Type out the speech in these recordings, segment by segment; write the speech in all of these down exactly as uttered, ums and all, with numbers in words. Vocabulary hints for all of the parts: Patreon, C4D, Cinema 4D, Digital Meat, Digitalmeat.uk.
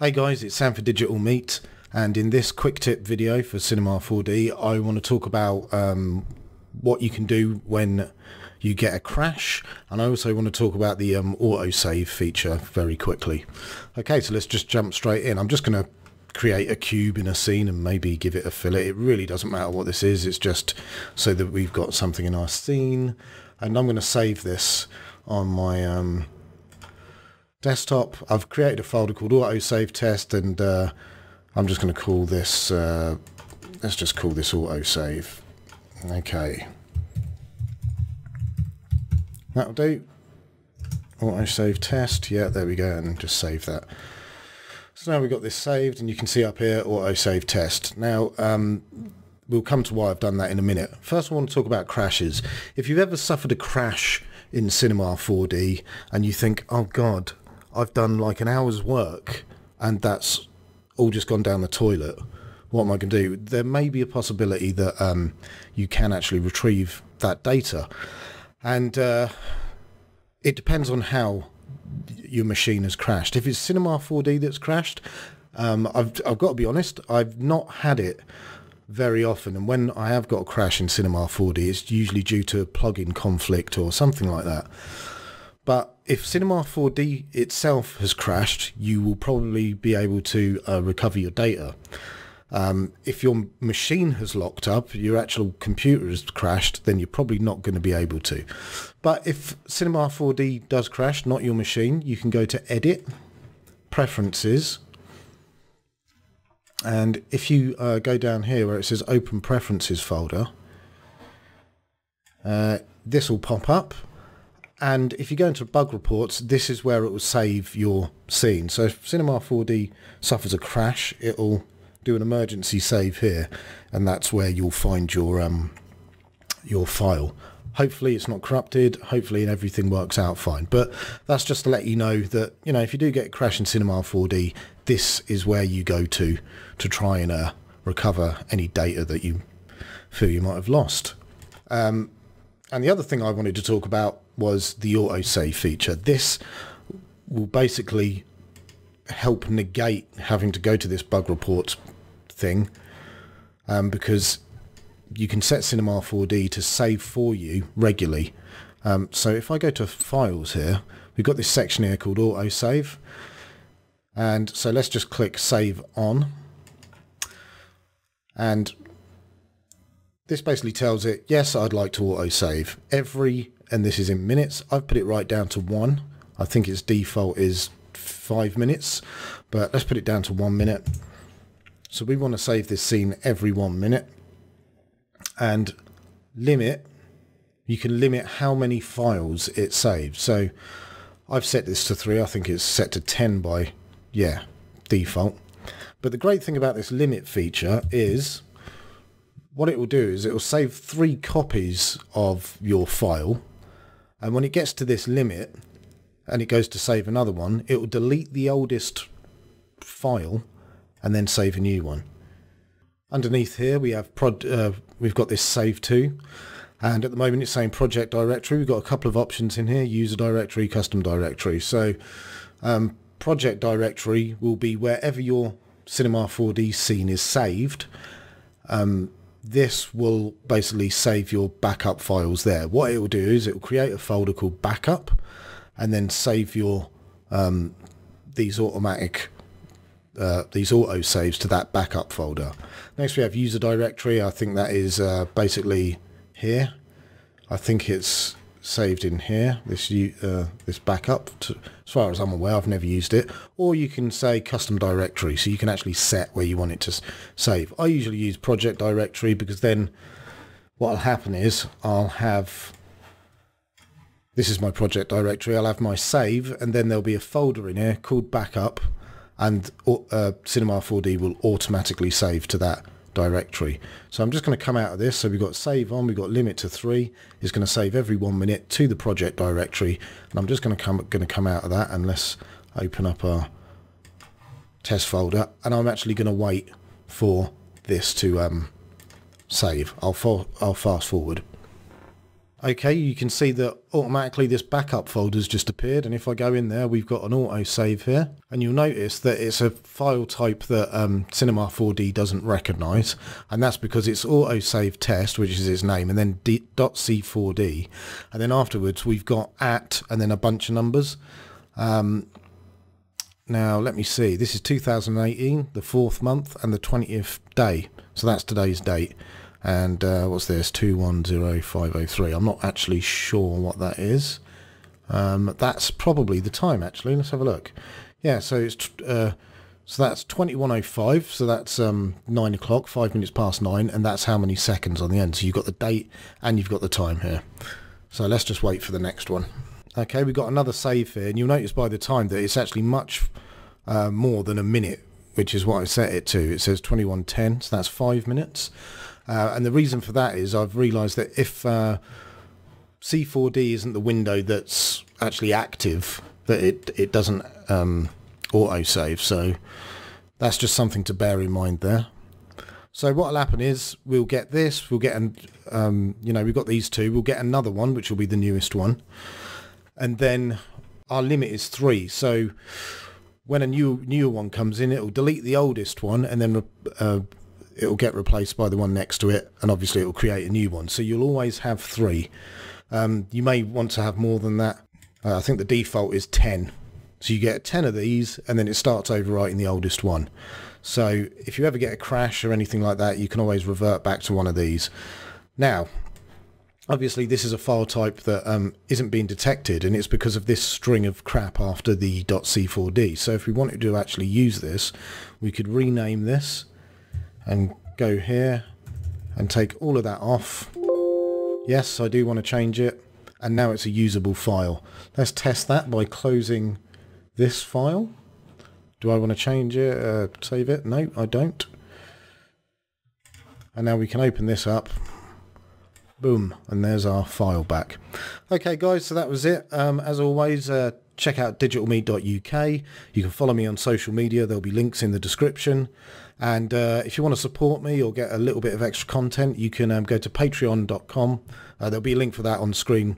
Hey guys, it's Sam for Digital Meat, and in this quick tip video for Cinema four D I want to talk about um, what you can do when you get a crash, and I also want to talk about the um, autosave feature very quickly. Okay, so let's just jump straight in. I'm just going to create a cube in a scene and maybe give it a fillet. It really doesn't matter what this is, it's just so that we've got something in our scene, and I'm going to save this on my um, desktop. I've created a folder called auto save test, and uh, I'm just going to call this uh, let's just call this auto save. Okay, that'll do. Auto save test, yeah, there we go, and just save that. So now we've got this saved, and you can see up here auto save test. Now um, we'll come to why I've done that in a minute. First I want to talk about crashes. If you've ever suffered a crash in Cinema four D and you think, oh god, I've done like an hour's work and that's all just gone down the toilet, what am I going to do? There may be a possibility that um, you can actually retrieve that data, and uh, it depends on how your machine has crashed. If it's Cinema four D that's crashed, um, I've, I've got to be honest, I've not had it very often, and when I have got a crash in Cinema four D it's usually due to plugin conflict or something like that. But if Cinema four D itself has crashed, you will probably be able to uh, recover your data. Um, if your machine has locked up, your actual computer has crashed, then you're probably not going to be able to. But if Cinema four D does crash, not your machine, you can go to Edit, Preferences, and if you uh, go down here where it says Open Preferences folder, uh, this will pop up, and if you go into Bug Reports, this is where it will save your scene. So if Cinema four D suffers a crash, it will do an emergency save here, and that's where you'll find your um, your file. Hopefully it's not corrupted, hopefully everything works out fine, but that's just to let you know that, you know, if you do get a crash in Cinema four D, this is where you go to to try and uh, recover any data that you feel you might have lost. Um, and the other thing I wanted to talk about was the autosave feature. This will basically help negate having to go to this bug report thing, um, because you can set Cinema four D to save for you regularly. Um, so if I go to files here, we've got this section here called auto save, and so let's just click save on, and this basically tells it, yes, I'd like to auto save every, and this is in minutes, I've put it right down to one. I think its default is five minutes, but let's put it down to one minute. So we want to save this scene every one minute, and limit, you can limit how many files it saves. So I've set this to three, I think it's set to ten by, yeah, default. But the great thing about this limit feature is what it will do is it will save three copies of your file, and when it gets to this limit and it goes to save another one, it will delete the oldest file and then save a new one. Underneath here we have prod, uh, we've got this save to, and at the moment it's saying project directory. We've got a couple of options in here, user directory, custom directory. So um, project directory will be wherever your Cinema four D scene is saved. Um, this will basically save your backup files there. What it will do is it will create a folder called backup and then save your um, these automatic Uh, these auto saves to that backup folder. Next we have user directory. I think that is uh, basically here. I think it's saved in here, this uh, this backup, to, as far as I'm aware. I've never used it. Or you can say custom directory, so you can actually set where you want it to save. I usually use project directory because then what will happen is I'll have, this is my project directory, I'll have my save, and then there'll be a folder in here called backup, and uh, Cinema four D will automatically save to that directory. So I'm just going to come out of this. So we've got save on, we've got limit to three. It's going to save every one minute to the project directory. And I'm just going to come going to come out of that, and let's open up our test folder. And I'm actually going to wait for this to um, save. I'll, I'll fast forward. Okay, you can see that automatically this backup folder's just appeared, and if I go in there, we've got an auto save here, and you'll notice that it's a file type that um, Cinema four D doesn't recognise, and that's because it's auto save test, which is its name, and then .c four D, and then afterwards we've got at, and then a bunch of numbers. Um, now let me see, this is two thousand eighteen, the fourth month, and the twentieth day, so that's today's date. And uh, what's this, two one zero five zero three? I'm not actually sure what that is. Um, that's probably the time, actually. Let's have a look. Yeah, so it's uh, so that's twenty-one oh five, so that's um, nine o'clock, five minutes past nine, and that's how many seconds on the end. So you've got the date and you've got the time here. So let's just wait for the next one. Okay, we've got another save here, and you'll notice by the time that it's actually much uh, more than a minute, which is what I set it to. It says twenty-one ten, so that's five minutes. Uh, and the reason for that is I've realised that if uh, C four D isn't the window that's actually active, that it, it doesn't um, auto-save. So that's just something to bear in mind there. So what will happen is we'll get this, we'll get, an, um, you know, we've got these two, we'll get another one, which will be the newest one. And then our limit is three. So when a new newer one comes in, it'll delete the oldest one and then uh, it'll get replaced by the one next to it, and obviously it'll create a new one. So you'll always have three. Um, you may want to have more than that. Uh, I think the default is ten. So you get ten of these, and then it starts overwriting the oldest one. So if you ever get a crash or anything like that, you can always revert back to one of these. Now, obviously this is a file type that um, isn't being detected, and it's because of this string of crap after the .c four d. So if we wanted to actually use this, we could rename this and go here and take all of that off. Yes, I do want to change it, and now it's a usable file. Let's test that by closing this file. Do I want to change it, uh, save it? No, I don't. And now we can open this up. Boom, and there's our file back. Okay guys, so that was it. Um, as always, uh, check out digital meat dot U K. You can follow me on social media. There'll be links in the description. And uh, if you want to support me or get a little bit of extra content, you can um, go to patreon dot com. Uh, there'll be a link for that on screen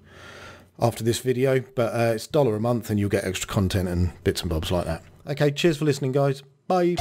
after this video. But uh, it's a dollar a month, and you'll get extra content and bits and bobs like that. Okay, cheers for listening, guys. Bye.